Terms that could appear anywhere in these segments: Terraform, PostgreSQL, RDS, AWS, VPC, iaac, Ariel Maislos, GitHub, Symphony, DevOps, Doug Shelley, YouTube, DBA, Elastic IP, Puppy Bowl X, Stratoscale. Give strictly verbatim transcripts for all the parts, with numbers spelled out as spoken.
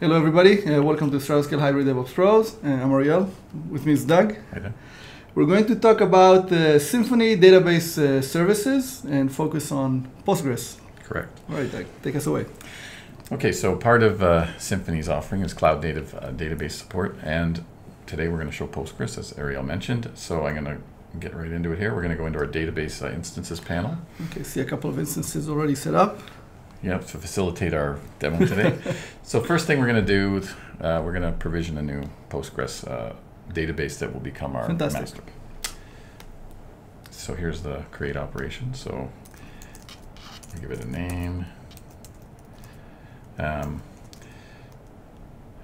Hello, everybody. Uh, welcome to Stratoscale Hybrid DevOps Pros. Uh, I'm Ariel. With me is Doug. Hi. We're going to talk about uh, Symphony database uh, services and focus on Postgres. Correct. All right, Doug, take us away. Okay, so part of uh, Symphony's offering is cloud-native uh, database support, and today we're going to show Postgres, as Ariel mentioned. So I'm going to get right into it here. We're going to go into our database uh, instances panel. Okay, see a couple of instances already set up. Yeah, to facilitate our demo today. So first thing we're going to do, uh, we're going to provision a new Postgres uh, database that will become our Fantastic. master. So here's the create operation. So I'll give it a name. Um,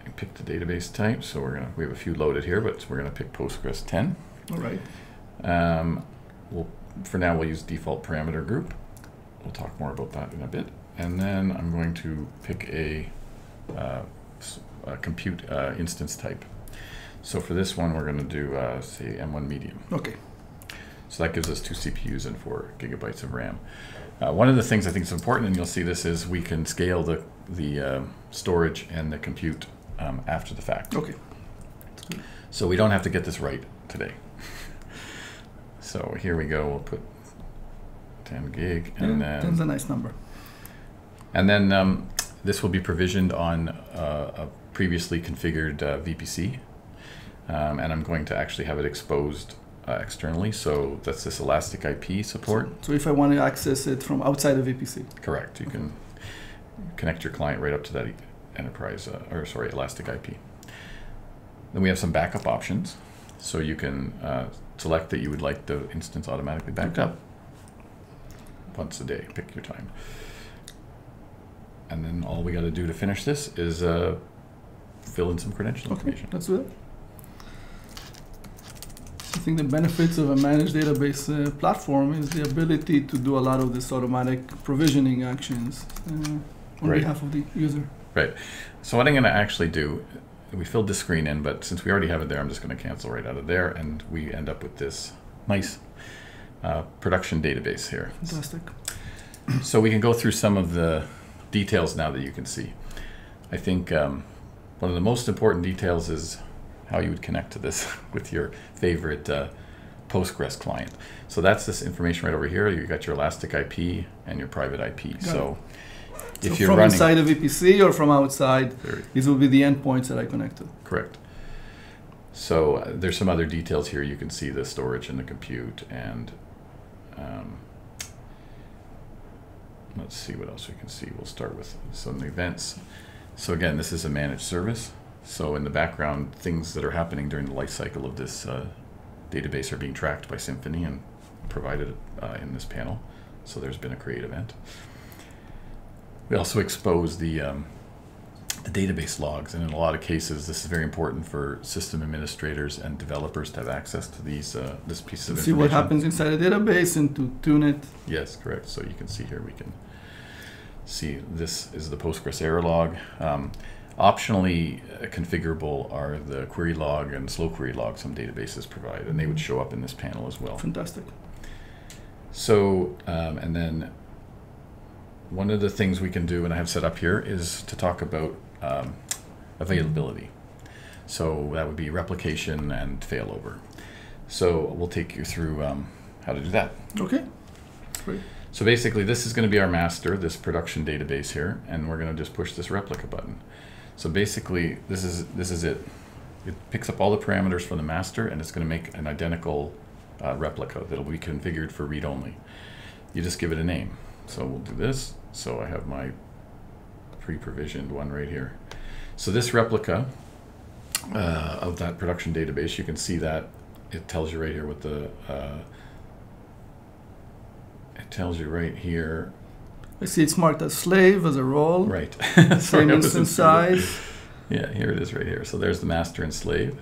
I picked the database type. So we're going to we have a few loaded here, but we're going to pick Postgres ten. All right. Um, we'll for now we'll use default parameter group. We'll talk more about that in a bit. And then I'm going to pick a, uh, a compute uh, instance type. So for this one, we're going to do, uh, say, M one medium. Okay. So that gives us two C P Us and four gigabytes of RAM. Uh, one of the things I think is important, and you'll see this, is we can scale the, the uh, storage and the compute um, after the fact. Okay. That's good. So we don't have to get this right today. So here we go. We'll put ten gig. And yeah, then ten's a nice number. And then um, this will be provisioned on uh, a previously configured uh, V P C. Um, and I'm going to actually have it exposed uh, externally. So that's this Elastic I P support. So, so if I want to access it from outside of V P C? Correct. You okay. can connect your client right up to that enterprise, uh, or sorry, Elastic I P. Then we have some backup options. So you can uh, select that you would like the instance automatically backed okay. up once a day. Pick your time. And then all we got to do to finish this is uh, fill in some credential okay, information. Let's do that. I think the benefits of a managed database uh, platform is the ability to do a lot of this automatic provisioning actions uh, on right. behalf of the user. Right. So what I'm going to actually do, we filled this screen in, but since we already have it there, I'm just going to cancel right out of there, and we end up with this nice uh, production database here. Fantastic. So we can go through some of the details now that you can see. I think um, one of the most important details is how you would connect to this with your favorite uh, Postgres client. So that's this information right over here. You've got your Elastic I P and your private I P. Got so it. if so you're from running inside of V P C or from outside, these will be the endpoints that I connect to. Correct. So uh, there's some other details here. You can see the storage and the compute, and um, let's see what else we can see. We'll start with some events. So again, this is a managed service. So in the background, things that are happening during the life cycle of this uh, database are being tracked by Symphony and provided uh, in this panel. So there's been a create event. We also expose the, um, the database logs. And in a lot of cases, this is very important for system administrators and developers to have access to these uh, this piece of information. See what happens inside a database and to tune it. Yes, correct. So you can see here, we can see this is the Postgres error log. Um, optionally uh, configurable are the query log and slow query log some databases provide, and they would show up in this panel as well. Fantastic. So, um, and then one of the things we can do, and I have set up here, is to talk about um, availability. So that would be replication and failover. So we'll take you through um, how to do that. Okay. Great. So basically, this is going to be our master, this production database here, and we're going to just push this replica button. So basically, this is this is it. It picks up all the parameters from the master, and it's going to make an identical uh, replica that will be configured for read-only. You just give it a name. So we'll do this. So I have my pre-provisioned one right here. So this replica uh, of that production database, you can see that it tells you right here what the uh, It tells you right here. I see it's marked as slave, as a role. Right. Same instance size. Yeah, here it is right here. So there's the master and slave.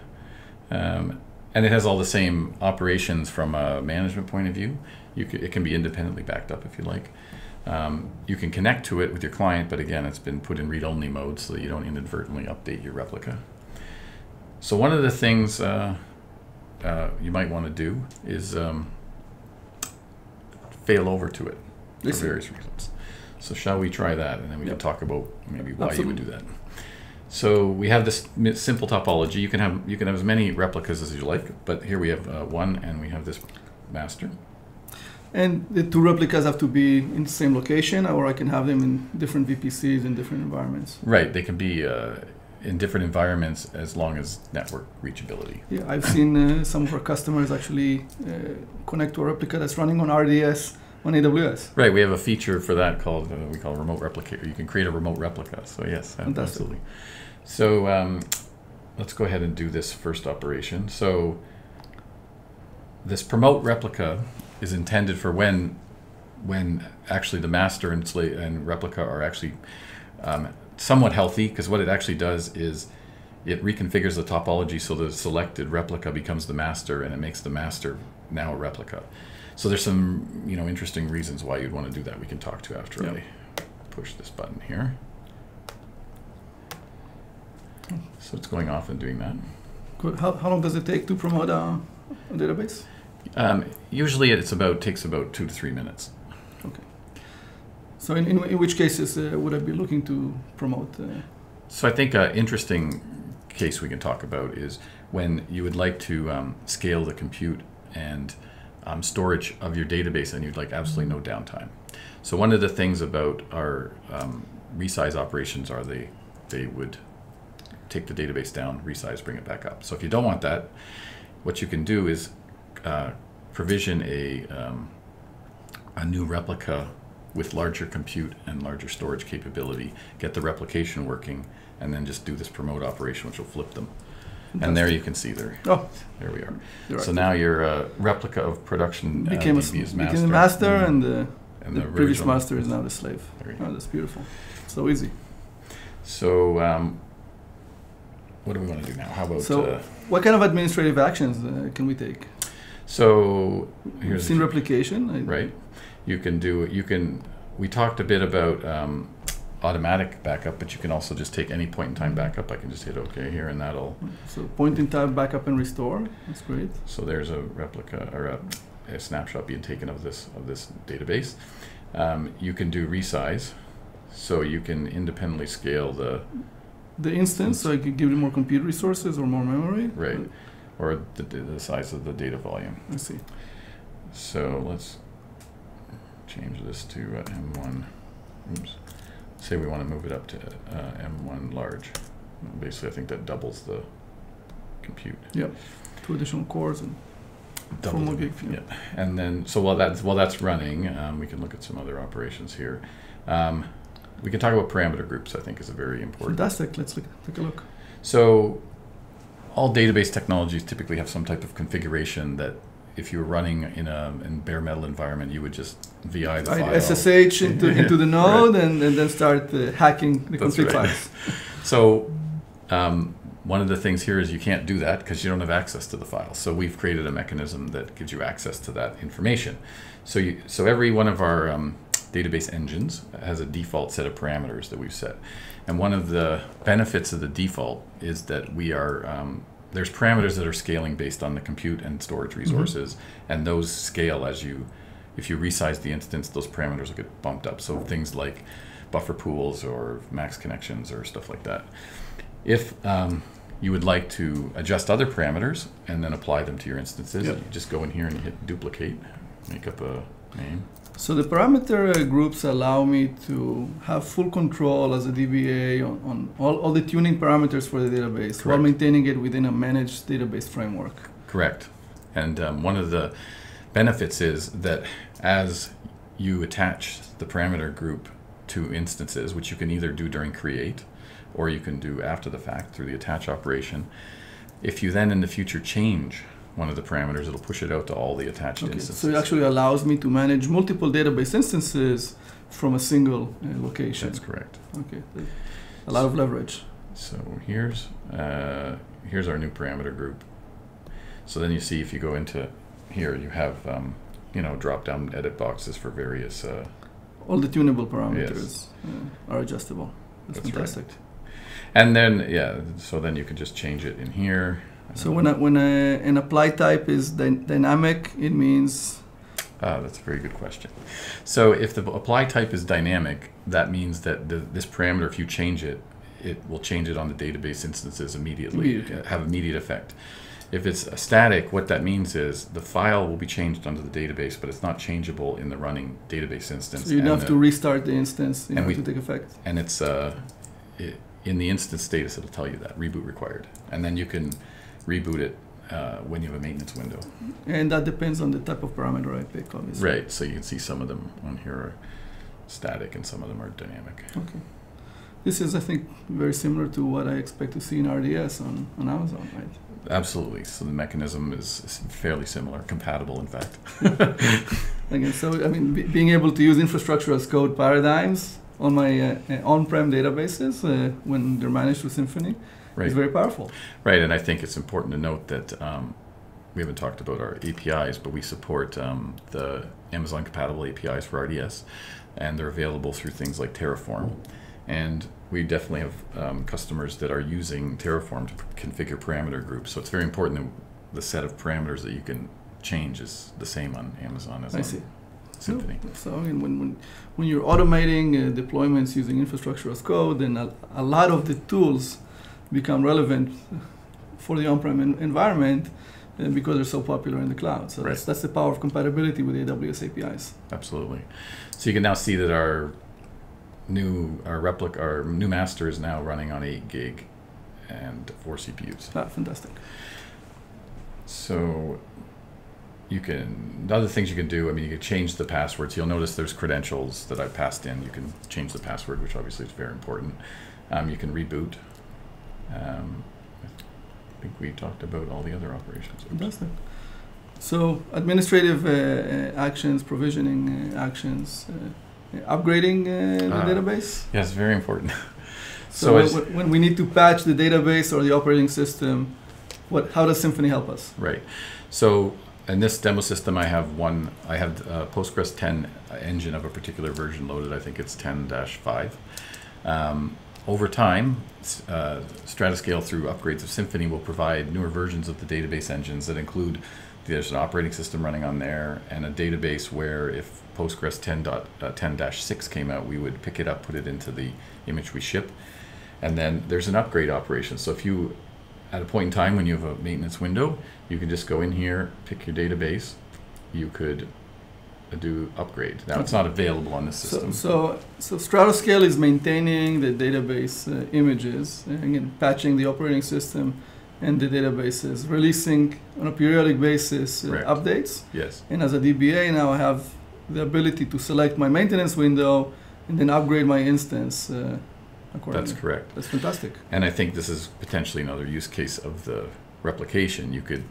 Um, and it has all the same operations from a management point of view. You c it can be independently backed up if you like. Um, you can connect to it with your client, but again, it's been put in read-only mode so that you don't inadvertently update your replica. So one of the things uh, uh, you might want to do is um, fail over to it for various reasons. So shall we try that, and then we yep. can talk about maybe why Absolutely. you would do that. So we have this simple topology. You can have you can have as many replicas as you like, but here we have uh, one, and we have this master. And the two replicas have to be in the same location, or I can have them in different V P Cs in different environments. Right, they can be uh, in different environments as long as network reachability. Yeah, I've seen uh, some of our customers actually uh, connect to a replica that's running on R D S on A W S. Right, we have a feature for that called, uh, we call remote replica. You can create a remote replica, so yes, absolutely. So um, let's go ahead and do this first operation. So this promote replica is intended for when, when actually the master and, slave and replica are actually um, somewhat healthy, because what it actually does is it reconfigures the topology so the selected replica becomes the master, and it makes the master now a replica. So there's some you know interesting reasons why you'd want to do that. We can talk to after yep. I push this button here. So it's going off and doing that. Good. How, how long does it take to promote a, a database? Um, usually it's about takes about two to three minutes. Okay. So in, in, in which cases uh, would I be looking to promote? Uh... So I think an interesting case we can talk about is when you would like to um, scale the compute and um, storage of your database, and you'd like absolutely no downtime. So one of the things about our um, resize operations are they they would take the database down, resize, bring it back up. So if you don't want that, what you can do is Uh, provision a, um, a new replica with larger compute and larger storage capability, get the replication working, and then just do this promote operation, which will flip them. Fantastic. And there you can see there. Oh, there we are. Right. So now your uh, replica of production became uh, D B a, is master. Became the master, mm-hmm. and the, and the, the previous master is now the slave. Oh, that's beautiful. So easy. So um, what do we want to do now? How about... So uh, what kind of administrative actions uh, can we take? So here's seen replication, I right? You can do you can. We talked a bit about um, automatic backup, but you can also just take any point in time backup. I can just hit OK here, and that'll. So point in time backup and restore. That's great. So there's a replica or a, a snapshot being taken of this of this database. Um, you can do resize, so you can independently scale the the instance. So I could give it more compute resources or more memory. Right. But or the, the size of the data volume. I see. So let's change this to uh, M one. Oops. Say we want to move it up to uh, M one large. Basically, I think that doubles the compute. Yep. Two additional cores and double the gig. Yeah. Yep. And then, so while that's while that's running, um, we can look at some other operations here. Um, we can talk about parameter groups. I think is a very important. Fantastic. Let's look, take a look. So. All database technologies typically have some type of configuration that if you were running in a in bare metal environment, you would just V I the file. S S H into, into the node right. and, and then start uh, hacking the config right. files. So um, one of the things here is you can't do that because you don't have access to the file. So we've created a mechanism that gives you access to that information. So, you, so every one of our um, database engines has a default set of parameters that we've set. And one of the benefits of the default is that we are, um, there's parameters that are scaling based on the compute and storage resources, mm-hmm. and those scale as you, if you resize the instance, those parameters will get bumped up. So things like buffer pools or max connections or stuff like that. If um, you would like to adjust other parameters and then apply them to your instances, yep. you just go in here and hit duplicate, make up a name. So the parameter uh, groups allow me to have full control as a D B A on, on all, all the tuning parameters for the database Correct. While maintaining it within a managed database framework. Correct. And um, one of the benefits is that as you attach the parameter group to instances, which you can either do during create or you can do after the fact through the attach operation, if you then in the future change one of the parameters, it'll push it out to all the attached okay, instances. So it actually allows me to manage multiple database instances from a single uh, location. That's correct. Okay, a lot so, of leverage. So here's uh, here's our new parameter group. So then you see if you go into here, you have um, you know drop-down edit boxes for various. Uh, all the tunable parameters yes. uh, are adjustable. That's, That's fantastic. Right. And then yeah, so then you can just change it in here. So when I, when I, an apply type is dy dynamic, it means? Ah, that's a very good question. So if the apply type is dynamic, that means that the, this parameter, if you change it, it will change it on the database instances immediately, immediate. have immediate effect. If it's a static, what that means is the file will be changed onto the database, but it's not changeable in the running database instance. So you'd have the, to restart the instance in order we, to take effect. And it's uh, it, in the instance status, it'll tell you that, reboot required. And then you can reboot it uh, when you have a maintenance window. And that depends on the type of parameter I pick, obviously. Right, so you can see some of them on here are static and some of them are dynamic. Okay. This is, I think, very similar to what I expect to see in R D S on, on Amazon, right? Absolutely. So the mechanism is fairly similar, compatible, in fact. Again, so I mean, be, being able to use infrastructure as code paradigms on my uh, on-prem databases uh, when they're managed with Symphony right. is very powerful. Right, and I think it's important to note that um, we haven't talked about our A P Is, but we support um, the Amazon-compatible A P Is for R D S, and they're available through things like Terraform. And we definitely have um, customers that are using Terraform to configure parameter groups. So it's very important that the set of parameters that you can change is the same on Amazon as I on see. Symphony. So, so I mean, when, when, when you're automating uh, deployments using infrastructure as code, then a, a lot of the tools become relevant for the on-prem en environment uh, because they're so popular in the cloud. So right. that's, that's the power of compatibility with A W S A P Is. Absolutely. So you can now see that our New our replica, our new master is now running on eight gig, and four C P Us. Ah, fantastic! So, you can the other things you can do. I mean, you can change the passwords. You'll notice there's credentials that I passed in. You can change the password, which obviously is very important. Um, you can reboot. Um, I think we talked about all the other operations. Oops. Fantastic. So, administrative uh, actions, provisioning uh, actions. Uh, Upgrading uh, the uh, database? Yes, very important. so so when, when we need to patch the database or the operating system, what? How does Symphony help us? Right. So in this demo system, I have one. I have a Postgres ten engine of a particular version loaded. I think it's ten dash five. Um, over time, uh, Stratoscale through upgrades of Symphony will provide newer versions of the database engines that include. There's an operating system running on there and a database where if Postgres ten dash six came out, we would pick it up, put it into the image we ship. And then there's an upgrade operation. So if you, at a point in time when you have a maintenance window, you can just go in here, pick your database, you could do upgrade. Now it's not available on this system. So, so, so Stratoscale is maintaining the database uh, images, and again, patching the operating system and the databases, releasing on a periodic basis uh, updates. Yes. And as a D B A now I have the ability to select my maintenance window and then upgrade my instance uh, accordingly. That's correct. That's fantastic. And I think this is potentially another use case of the replication. You could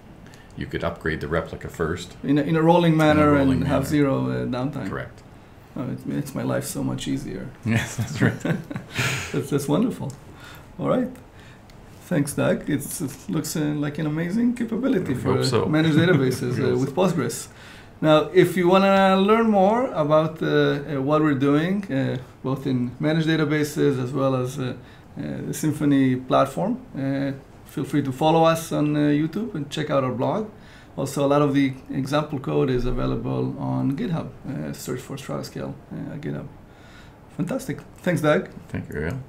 you could upgrade the replica first. In a, in a rolling manner a rolling and manner. have zero uh, downtime. Correct. Oh, it makes my life so much easier. Yes, that's right. that's, that's wonderful. All right. Thanks, Doug. It's, it looks uh, like an amazing capability for so. managed databases uh, with Postgres. Now, if you want to learn more about uh, uh, what we're doing, uh, both in managed databases as well as uh, uh, the Symphony platform, uh, feel free to follow us on uh, YouTube and check out our blog. Also, a lot of the example code is available on GitHub. Uh, search for Stratoscale uh, at GitHub. Fantastic. Thanks, Doug. Thank you, Ariel.